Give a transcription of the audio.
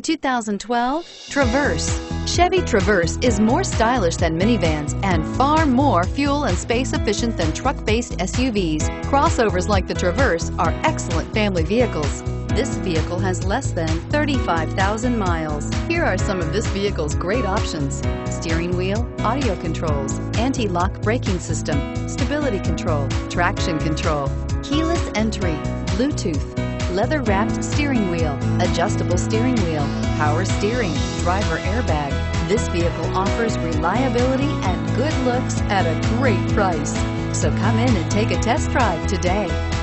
2012 Traverse. Chevy Traverse is more stylish than minivans and far more fuel and space efficient than truck-based SUVs. Crossovers like the Traverse are excellent family vehicles. This vehicle has less than 35,000 miles. Here are some of this vehicle's great options: steering wheel audio controls, anti-lock braking system, stability control, traction control, keyless entry, Bluetooth, leather-wrapped steering wheel, adjustable steering wheel, power steering, driver airbag. This vehicle offers reliability and good looks at a great price. So come in and take a test drive today.